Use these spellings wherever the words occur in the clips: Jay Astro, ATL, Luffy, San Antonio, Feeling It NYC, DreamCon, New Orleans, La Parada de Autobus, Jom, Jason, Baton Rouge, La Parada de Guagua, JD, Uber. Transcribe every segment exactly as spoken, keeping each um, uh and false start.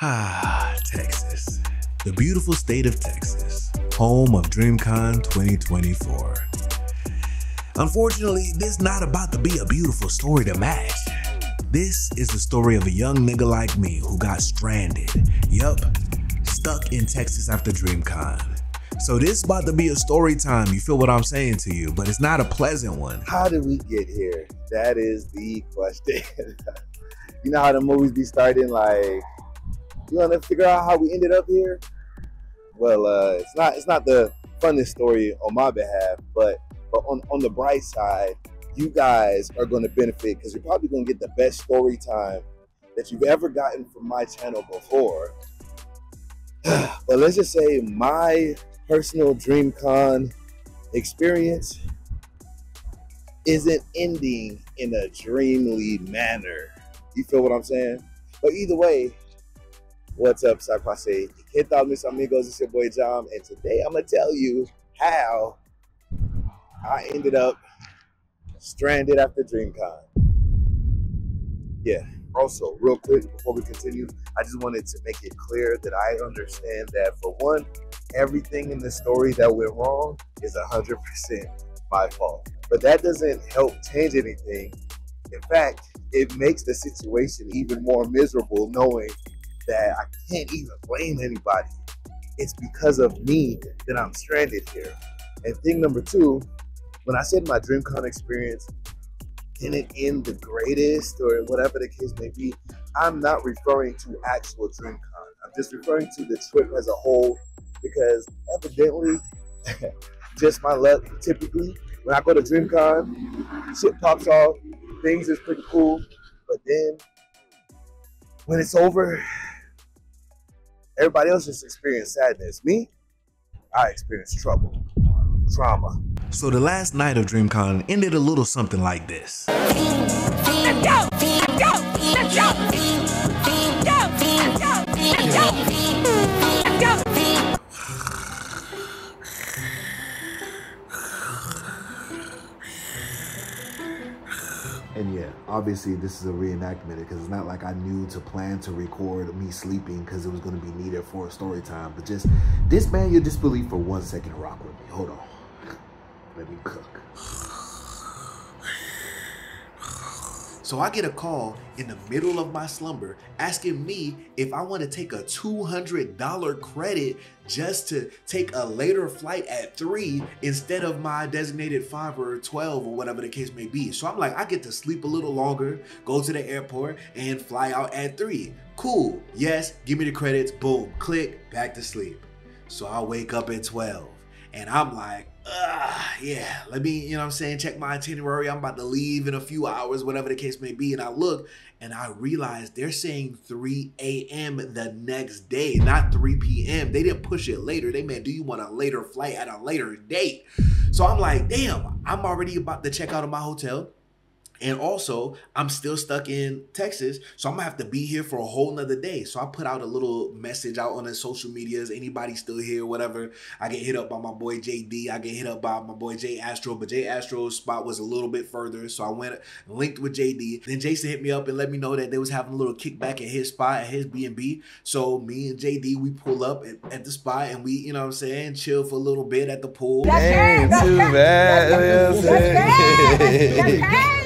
Ah, Texas. The beautiful state of Texas, home of DreamCon twenty twenty-four. Unfortunately, this is not about to be a beautiful story to match. This is the story of a young nigga like me who got stranded. Yup, stuck in Texas after DreamCon. So this is about to be a story time, you feel what I'm saying to you, but it's not a pleasant one. How did we get here? That is the question. You know how the movies be starting like, you want to figure out how we ended up here? Well, uh, it's not it's not the funnest story on my behalf, but, but on, on the bright side, you guys are going to benefit because you're probably going to get the best story time that you've ever gotten from my channel before. But let's just say my personal DreamCon experience isn't ending in a dreamly manner. You feel what I'm saying? But either way, what's up, Sakwase? ¿Qué tal, mis amigos? It's your boy Jom, and today I'm gonna tell you how I ended up stranded after DreamCon. Yeah. Also, real quick before we continue, I just wanted to make it clear that I understand that, for one, everything in the story that went wrong is one hundred percent my fault. But that doesn't help change anything. In fact, it makes the situation even more miserable knowing that I can't even blame anybody. It's because of me that I'm stranded here. And thing number two, when I said my DreamCon experience didn't end the greatest or whatever the case may be, I'm not referring to actual DreamCon. I'm just referring to the trip as a whole, because evidently, just my luck, typically, when I go to DreamCon, shit pops off, things is pretty cool, but then when it's over, everybody else just experienced sadness. Me, I experienced trouble, trauma. So the last night of DreamCon ended a little something like this. Let's go! Let's go! Let's go! Let's go! Let's go! Let's go! And yeah, obviously this is a reenactment because it's not like I knew to plan to record me sleeping because it was going to be needed for a story time. But just disband your disbelief for one second and rock with me. Hold on. Let me cook. So I get a call in the middle of my slumber asking me if I want to take a two hundred dollar credit just to take a later flight at three instead of my designated five or twelve or whatever the case may be. So I'm like, I get to sleep a little longer, go to the airport and fly out at three. Cool. Yes. Give me the credits. Boom. Click. Back to sleep. So I wake up at twelve and I'm like, Uh, yeah, let me, you know what I'm saying, check my itinerary. I'm about to leave in a few hours, whatever the case may be. And I look and I realize they're saying three A M the next day, not three P M They didn't push it later. They meant, do you want a later flight at a later date? So I'm like, damn, I'm already about to check out of my hotel. And also, I'm still stuck in Texas, so I'm gonna have to be here for a whole nother day. So I put out a little message out on the social medias. Anybody still here, whatever. I get hit up by my boy J D. I get hit up by my boy Jay Astro, but Jay Astro's spot was a little bit further. So I went linked with J D. Then Jason hit me up and let me know that they was having a little kickback at his spot, at his B and B. So me and J D, we pull up at, at the spot and we, you know what I'm saying, chill for a little bit at the pool. Ain't too bad.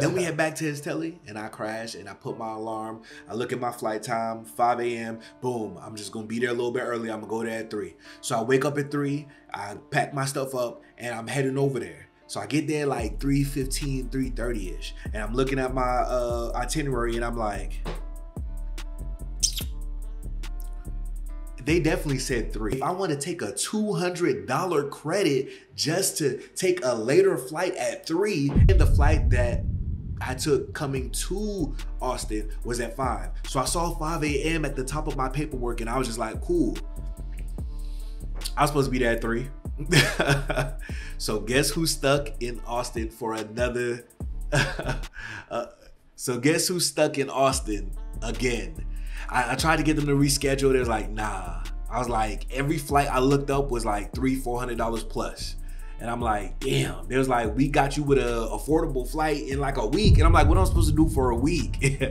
Then we head back to his telly and I crash and I put my alarm. I look at my flight time, five A M Boom, I'm just going to be there a little bit early. I'm going to go there at three. So I wake up at three, I pack my stuff up and I'm heading over there. So I get there like three fifteen, three thirty-ish. And I'm looking at my uh, itinerary and I'm like, they definitely said three. If I want to take a two hundred dollar credit just to take a later flight at three, and the flight that I took coming to Austin was at five. So I saw five A M at the top of my paperwork and I was just like, cool. I was supposed to be there at three. So guess who's stuck in Austin for another, uh, so guess who's stuck in Austin again? I, I tried to get them to reschedule. They was like, nah. I was like, every flight I looked up was like three, four hundred dollars plus. And I'm like, damn. They was like, we got you with an affordable flight in like a week. And I'm like, what am I supposed to do for a week?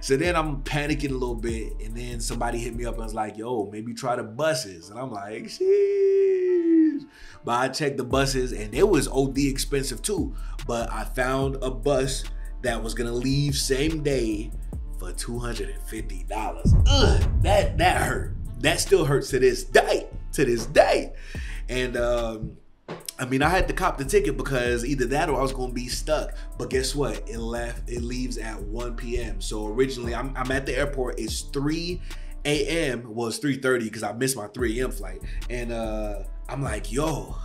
So then I'm panicking a little bit. And then somebody hit me up and was like, yo, maybe try the buses. And I'm like, sheesh. But I checked the buses and it was O D expensive too. But I found a bus that was gonna leave same day for two hundred fifty dollars. Ugh, that, that hurt. That still hurts to this day, to this day. And um, I mean, I had to cop the ticket because either that or I was gonna be stuck. But guess what? It left, it leaves at one P M So originally, I'm, I'm at the airport, it's three A M Well, it's three thirty because I missed my three A M flight. And uh, I'm like, yo,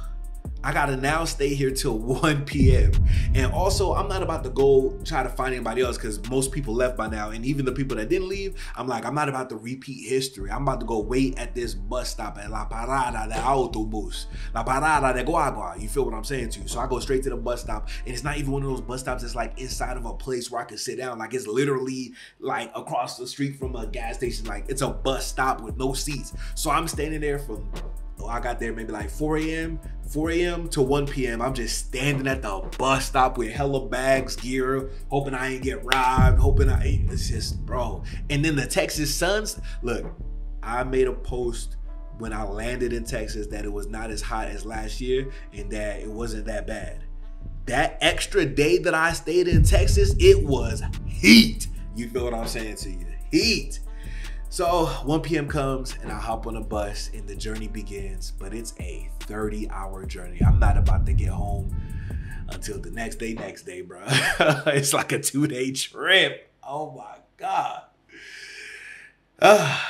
I gotta now stay here till one P M And also, I'm not about to go try to find anybody else because most people left by now. And even the people that didn't leave, I'm like, I'm not about to repeat history. I'm about to go wait at this bus stop at La Parada de Autobus, La Parada de Guagua. You feel what I'm saying to you? So I go straight to the bus stop, and it's not even one of those bus stops that's like inside of a place where I can sit down. Like, it's literally like across the street from a gas station. Like, it's a bus stop with no seats. So I'm standing there for, oh, I got there maybe like four A M to one P M I'm just standing at the bus stop with hella bags, gear, hoping I ain't get robbed, hoping I ain't, it's just, bro. And then the Texas Suns, look, I made a post when I landed in Texas that it was not as hot as last year and that it wasn't that bad. That extra day that I stayed in Texas, it was heat. You feel what I'm saying to you? Heat. So one P M comes and I hop on a bus and the journey begins, but it's a thirty hour journey. I'm not about to get home until the next day, next day, bro. It's like a two day trip. Oh my God. Uh,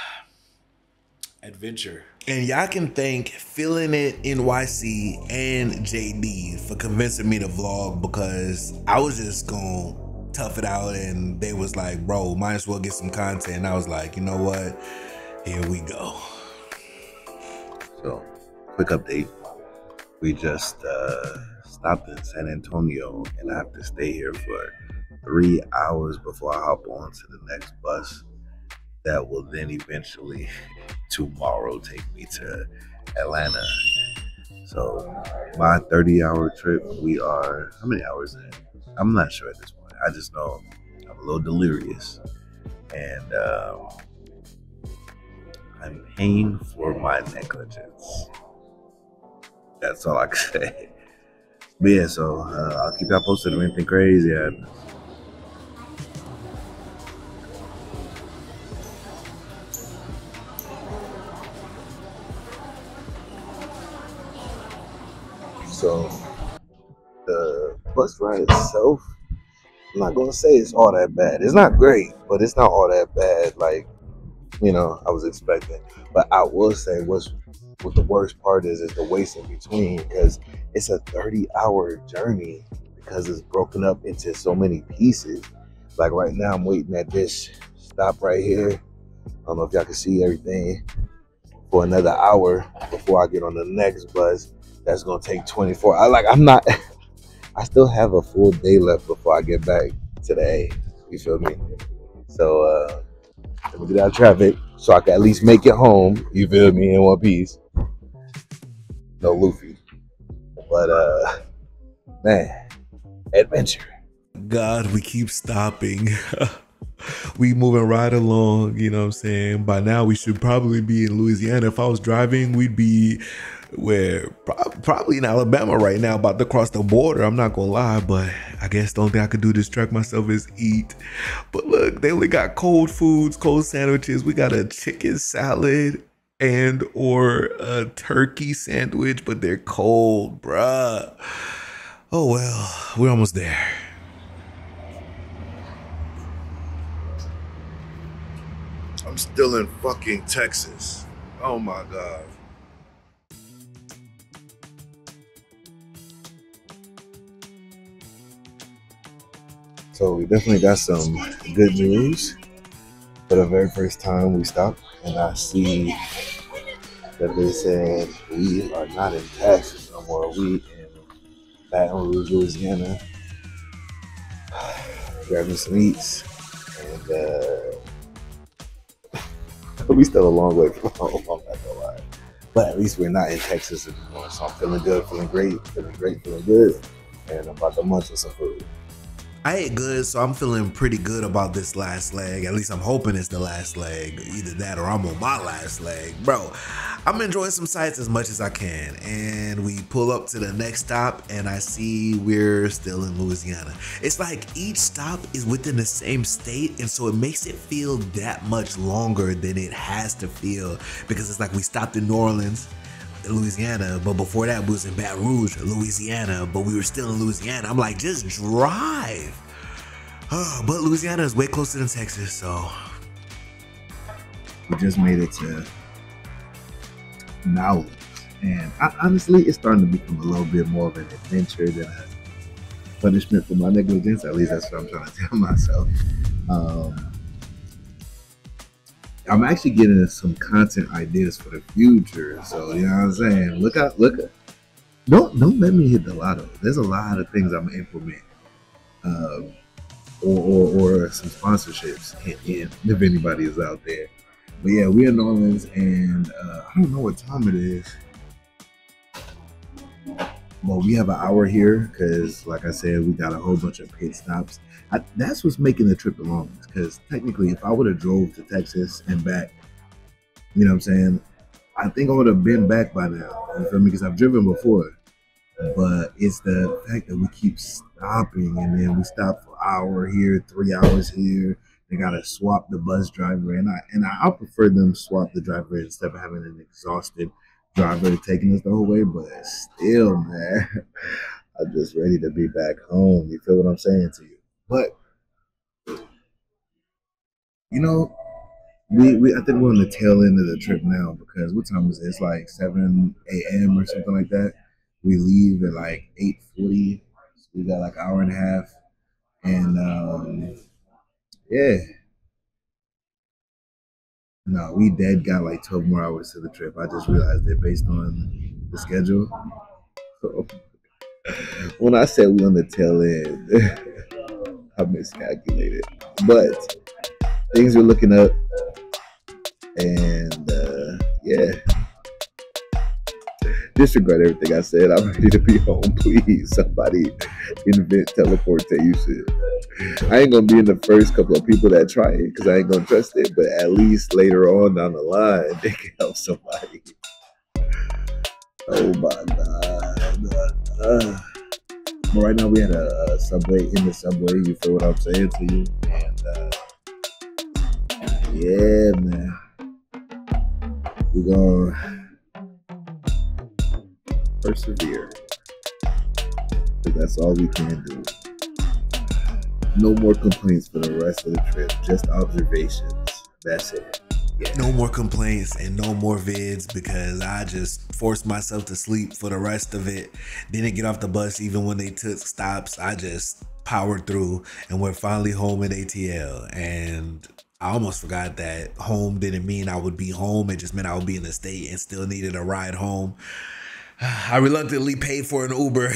adventure. And y'all can thank Feeling It N Y C and J D for convincing me to vlog because I was just going to tough it out and they was like, bro, might as well get some content. And I was like, you know what, here we go. So quick update, we just uh stopped in San Antonio and I have to stay here for three hours before I hop on to the next bus that will then eventually tomorrow take me to Atlanta. So my thirty hour trip, we are how many hours in? I'm not sure at this point. I just know I'm a little delirious and um, I'm paying for my negligence. That's all I can say. But yeah, so uh, I'll keep y'all posted on anything crazy happens. So the bus ride itself, I'm not gonna say it's all that bad. It's not great, but it's not all that bad. Like, you know, I was expecting. But I will say what's what the worst part is is the waste in between, because it's a thirty hour journey because it's broken up into so many pieces. Like right now I'm waiting at this stop right here. I don't know if y'all can see everything, for another hour before I get on the next bus. That's gonna take twenty-four. I like I'm not I still have a full day left before I get back today. You feel me? So uh, let me get out of traffic so I can at least make it home. You feel me? In one piece. No Luffy. But uh, man, adventure. God, we keep stopping. We moving right along, you know what I'm saying? By now we should probably be in Louisiana. If I was driving, we'd be where probably in Alabama right now, about to cross the border. I'm not gonna lie, but I guess the only thing I could do to distract myself is eat. But look, they only got cold foods, cold sandwiches. We got a chicken salad and or a turkey sandwich, but they're cold, bruh. Oh well, we're almost there. I'm still in fucking Texas. Oh my God. So we definitely got some good news. For the very first time we stopped and I see that they said we are not in Texas no more. We in Baton Rouge, Louisiana. Grabbing some eats and uh, we still a long way from home, I'm not gonna lie. But at least we're not in Texas anymore. So I'm feeling good, feeling great, feeling great, feeling good. And I'm about to munch on some food. I ate good, so I'm feeling pretty good about this last leg. At least I'm hoping it's the last leg. Either that or I'm on my last leg. Bro, I'm enjoying some sights as much as I can. And we pull up to the next stop, and I see we're still in Louisiana. It's like each stop is within the same state, and so it makes it feel that much longer than it has to feel. Because it's like we stopped in New Orleans, Louisiana, but before that we was in Baton Rouge, Louisiana, but we were still in Louisiana. I'm like, just drive. Oh, but Louisiana is way closer than Texas, so. We just made it to New Orleans, and I, honestly, it's starting to become a little bit more of an adventure than a punishment for my negligence. At least that's what I'm trying to tell myself. Um, I'm actually getting some content ideas for the future, so you know what I'm saying. Look out, look out. Don't don't let me hit the lotto. There's a lot of things I'm gonna implement, um, or, or or some sponsorships, and if anybody is out there. But yeah, we're in New Orleans, and uh, I don't know what time it is. Well, we have an hour here because, like I said, we got a whole bunch of pit stops. I, that's what's making the trip the longest, because technically, if I would have drove to Texas and back, you know what I'm saying, I think I would have been back by now, you feel me, because I've driven before. But it's the fact that we keep stopping, and then we stop for an hour here, three hours here. They got to swap the bus driver, and I, and I, I prefer them swap the driver instead of having an exhausted driver taking us the whole way. But still, man, I'm just ready to be back home. You feel what I'm saying to you? But you know, we, we I think we're on the tail end of the trip now, because what time is it? It's like seven A M or something like that. We leave at like eight forty. So we got like an hour and a half, and um, yeah. No, we dead got like twelve more hours to the trip. I just realized that based on the schedule. So, when I said we on the tail end, I miscalculated. But things are looking up, and uh, yeah. Disregard everything I said. I'm ready to be home. Please, somebody invent teleportation. I ain't gonna be in the first couple of people that try it, because I ain't gonna trust it, but at least later on down the line, they can help somebody. Oh my God. Uh, but right now we had a, a subway in the subway, you feel what I'm saying to you? And uh, yeah, man. We're gonna persevere, because that's all we can do. No more complaints for the rest of the trip, just observations. That's it. Yeah. No more complaints and no more vids, because I just forced myself to sleep for the rest of it. Didn't get off the bus even when they took stops. I just powered through, and we're finally home at A T L. And I almost forgot that home didn't mean I would be home. It just meant I would be in the state and still needed a ride home. I reluctantly paid for an Uber,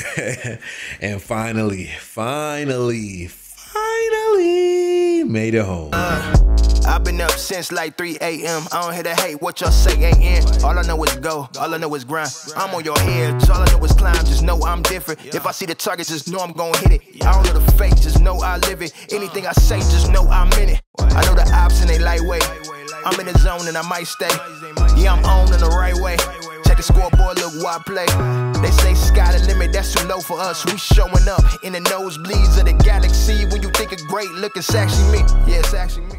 and finally, finally, finally made it home. Uh, I've been up since like three A M I don't hear the hate, what y'all say ain't in. All I know is go, all I know is grind. I'm on your head, all I know is climb, just know I'm different. If I see the target, just know I'm gonna hit it. I don't know the fake, just know I live it. Anything I say, just know I'm in it. I know the ops and they lightweight. I'm in the zone and I might stay. Yeah, I'm on in the right way. Check the scoreboard, look where I play. They say sky the limit, that's too low for us. We showing up in the nosebleeds of the galaxy. When you think of great look, it's actually me. Yeah, it's actually me.